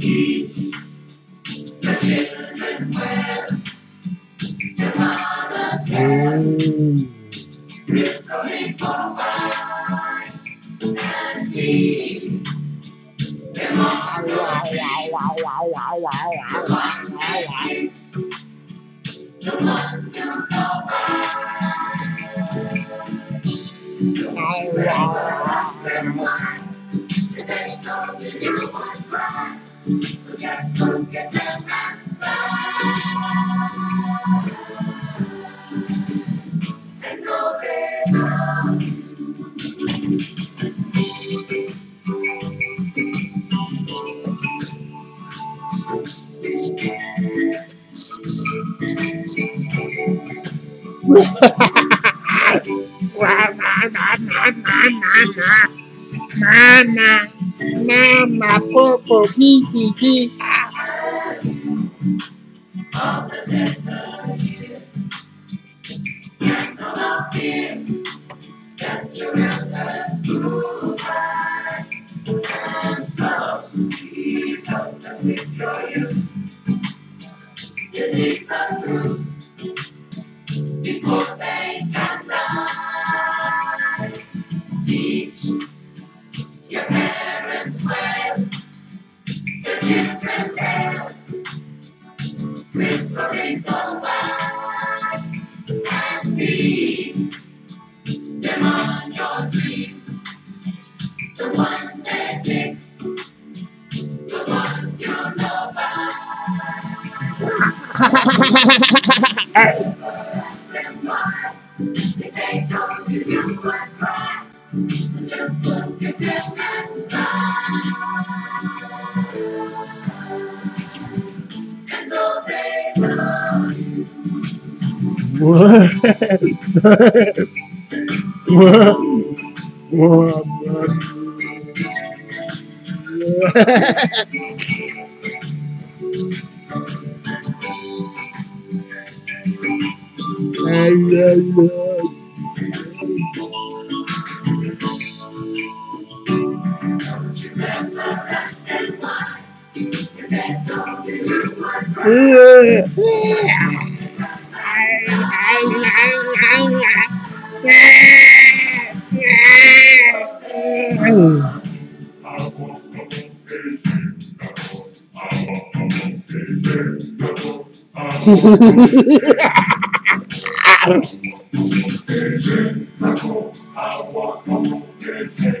Teach the children well, the mother said, briskly go by and see the mother tree, the one that eats, the one you go by. Don't you ever ask them why, if they told you you was right. So just go get them outside and go there. Mama, Mama, Popo, Kiki, all the tender years, and all of this that you helped us to buy. And so, please help them with your youth. Is it not true? Before they can die, teach your parents well, the children's help, whispering go by and leave them on your dreams, the one that picks, the one you know by. Ask them why, if they told you you would cry, so just look at them and sigh. And all they know. What? What? What? I